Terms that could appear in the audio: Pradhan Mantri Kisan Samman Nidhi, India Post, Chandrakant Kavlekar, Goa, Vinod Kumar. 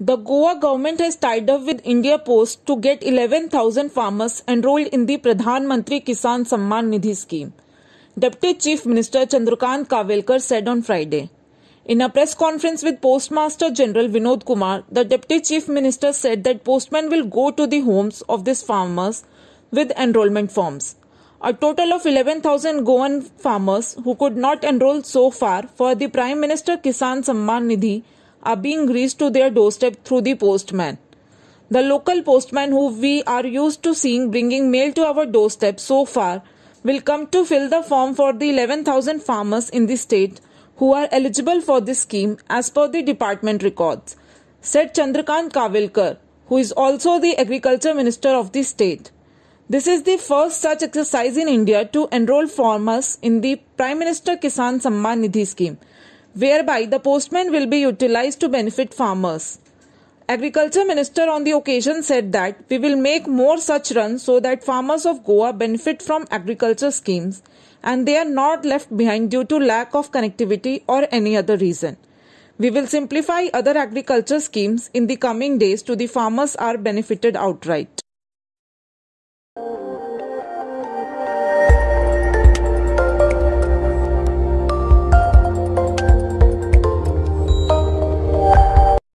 The Goa government has tied up with India Post to get 11,000 farmers enrolled in the Pradhan Mantri Kisan Samman Nidhi scheme, Deputy Chief Minister Chandrakant Kavlekar said on Friday. In a press conference with Postmaster General Vinod Kumar, the Deputy Chief Minister said that postmen will go to the homes of these farmers with enrollment forms. A total of 11,000 Goan farmers who could not enroll so far for the Prime Minister Kisan Samman Nidhi are being reached to their doorstep through the postman. The local postman, who we are used to seeing bringing mail to our doorstep so far, will come to fill the form for the 11,000 farmers in the state who are eligible for this scheme as per the department records, said Chandrakant Kavlekar, who is also the Agriculture Minister of the state. This is the first such exercise in India to enroll farmers in the Prime Minister Kisan Samman Nidhi scheme, whereby the postman will be utilized to benefit farmers. Agriculture Minister on the occasion said that we will make more such runs so that farmers of Goa benefit from agriculture schemes and they are not left behind due to lack of connectivity or any other reason. We will simplify other agriculture schemes in the coming days to the farmers are benefited outright.